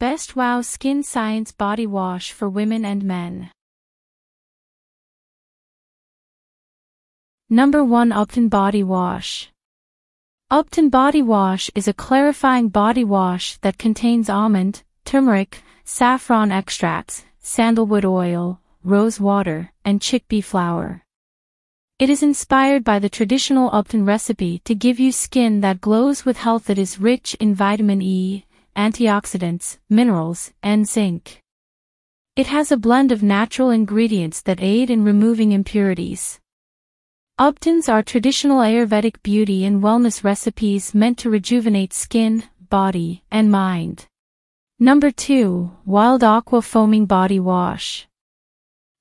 Best Wow Skin Science Body Wash for Women and Men. Number 1, Ubtan Body Wash. Ubtan Body Wash is a clarifying body wash that contains almond, turmeric, saffron extracts, sandalwood oil, rose water, and chickpea flour. It is inspired by the traditional Ubtan recipe to give you skin that glows with health that is rich in vitamin E, antioxidants, minerals, and zinc. It has a blend of natural ingredients that aid in removing impurities. Ubtans are traditional Ayurvedic beauty and wellness recipes meant to rejuvenate skin, body, and mind. Number 2, Wild Aqua Foaming Body Wash.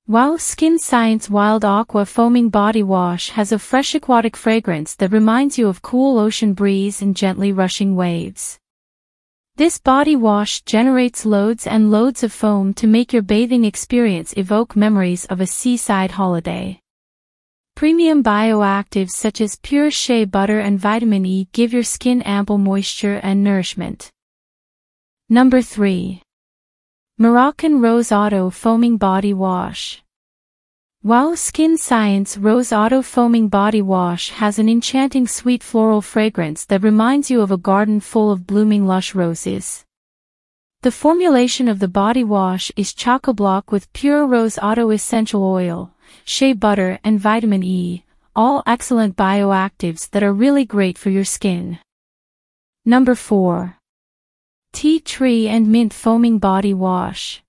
Wow Skin Science Wild Aqua Foaming Body Wash has a fresh aquatic fragrance that reminds you of cool ocean breeze and gently rushing waves. This body wash generates loads and loads of foam to make your bathing experience evoke memories of a seaside holiday. Premium bioactives such as pure shea butter and vitamin E give your skin ample moisture and nourishment. Number 3. Moroccan Rose Otto Foaming Body Wash. Wow Skin Science Rose Otto Foaming Body Wash has an enchanting sweet floral fragrance that reminds you of a garden full of blooming lush roses. The formulation of the body wash is chock-a-block with pure Rose Otto essential oil, shea butter and vitamin E, all excellent bioactives that are really great for your skin. Number 4. Tea Tree and Mint Foaming Body Wash.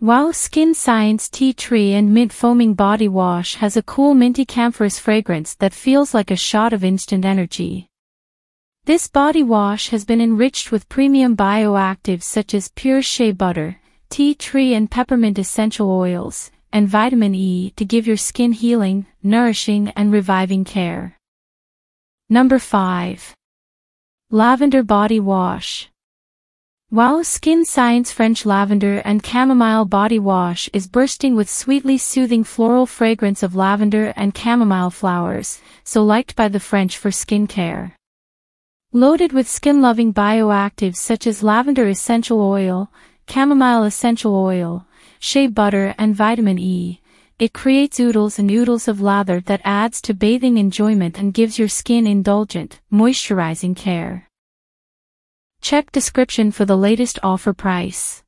Wow Skin Science Tea Tree and Mint Foaming Body Wash has a cool minty camphorous fragrance that feels like a shot of instant energy. This body wash has been enriched with premium bioactives such as pure shea butter, tea tree and peppermint essential oils, and vitamin E to give your skin healing, nourishing, and reviving care. Number 5. Lavender Body Wash. Wow Skin Science French Lavender and Chamomile Body Wash is bursting with sweetly soothing floral fragrance of lavender and chamomile flowers, so liked by the French for skincare. Loaded with skin-loving bioactives such as lavender essential oil, chamomile essential oil, shea butter and vitamin E, it creates oodles and oodles of lather that adds to bathing enjoyment and gives your skin indulgent, moisturizing care. Check description for the latest offer price.